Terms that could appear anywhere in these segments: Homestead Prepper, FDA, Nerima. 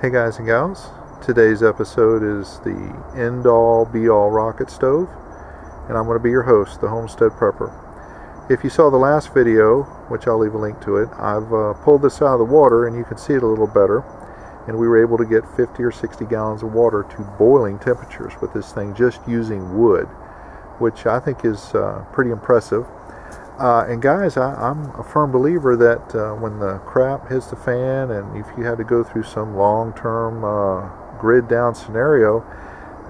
Hey guys and gals, today's episode is the end-all be-all rocket stove, and I'm going to be your host, the Homestead Prepper. If you saw the last video, which I'll leave a link to it, I've pulled this out of the water and you can see it a little better, and we were able to get 50 or 60 gallons of water to boiling temperatures with this thing just using wood, which I think is pretty impressive. And guys, I'm a firm believer that when the crap hits the fan, and if you had to go through some long-term grid down scenario,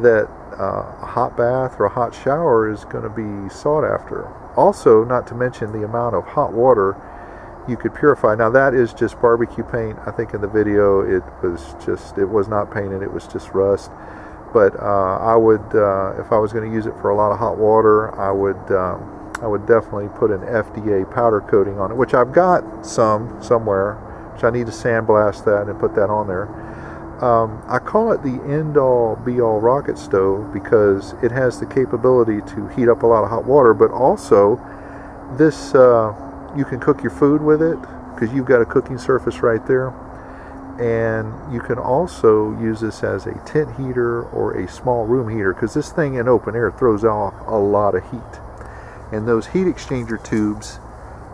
that a hot bath or a hot shower is going to be sought after. Also, not to mention the amount of hot water you could purify. Now that is just barbecue paint. I think in the video it was not painted, it was just rust. But I would, if I was going to use it for a lot of hot water, I would definitely put an FDA powder coating on it, which I've got somewhere, which I need to sandblast that and put that on there. I call it the end-all be-all rocket stove because it has the capability to heat up a lot of hot water, but also this, you can cook your food with it because you've got a cooking surface right there. And you can also use this as a tent heater or a small room heater because this thing in open air throws off a lot of heat. And those heat exchanger tubes,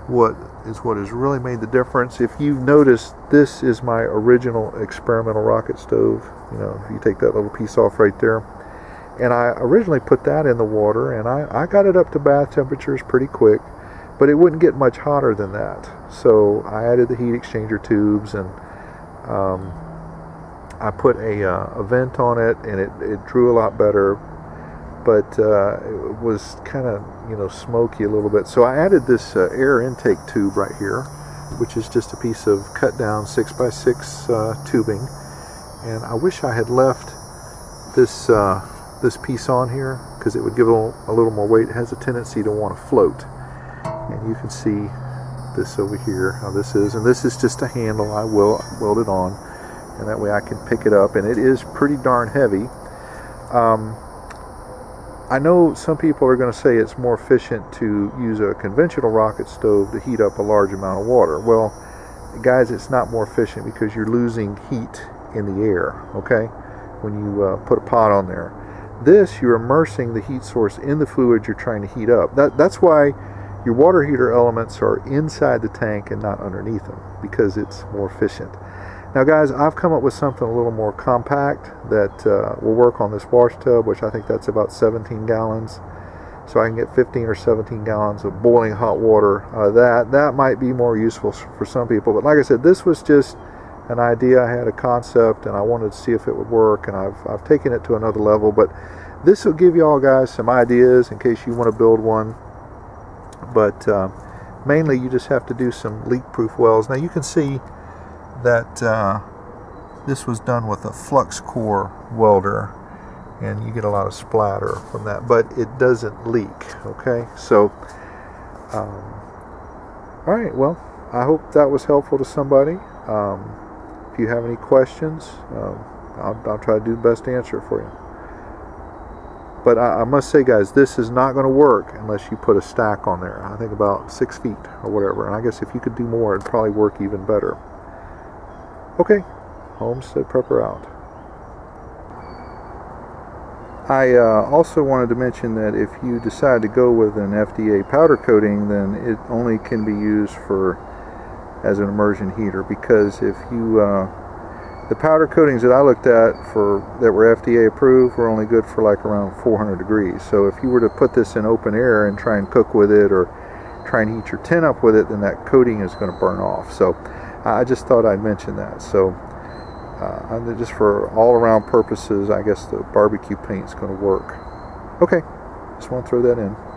what has really made the difference. If you've noticed, this is my original experimental rocket stove. You know, if you take that little piece off right there, and I originally put that in the water, and I got it up to bath temperatures pretty quick, but it wouldn't get much hotter than that. So I added the heat exchanger tubes, and I put a vent on it, and it drew a lot better. But it was kind of, you know, smoky a little bit. So I added this air intake tube right here, which is just a piece of cut down 6x6 tubing. And I wish I had left this this piece on here because it would give it a little more weight. It has a tendency to want to float. And you can see this over here, how this is. And this is just a handle I will weld it on. And that way I can pick it up. And it is pretty darn heavy. I know some people are going to say it's more efficient to use a conventional rocket stove to heat up a large amount of water. Well, guys, it's not more efficient because you're losing heat in the air, okay, when you put a pot on there. This, you're immersing the heat source in the fluid you're trying to heat up. That's why your water heater elements are inside the tank and not underneath them, because it's more efficient. Now guys, I've come up with something a little more compact that will work on this wash tub, which I think that's about 17 gallons. So I can get 15 or 17 gallons of boiling hot water out of that. That might be more useful for some people. But like I said, this was just an idea. I had a concept and I wanted to see if it would work, and I've taken it to another level. But this will give you all guys some ideas in case you want to build one. But mainly you just have to do some leak-proof wells. Now you can see that this was done with a flux core welder, and you get a lot of splatter from that, but it doesn't leak. Okay, so all right, well, I hope that was helpful to somebody. If you have any questions, I'll try to do the best to answer for you. But I must say, guys, this is not going to work unless you put a stack on there. I think about 6 feet or whatever, and I guess if you could do more, it'd probably work even better. Okay, Homestead Prepper out. I also wanted to mention that if you decide to go with an FDA powder coating, then it only can be used as an immersion heater, because if you the powder coatings that I looked at that were FDA approved were only good for like around 400 degrees. So if you were to put this in open air and try and cook with it, or try and heat your tent up with it, then that coating is going to burn off. So I just thought I'd mention that. So just for all-around purposes, I guess the barbecue paint's going to work. Okay, just want to throw that in.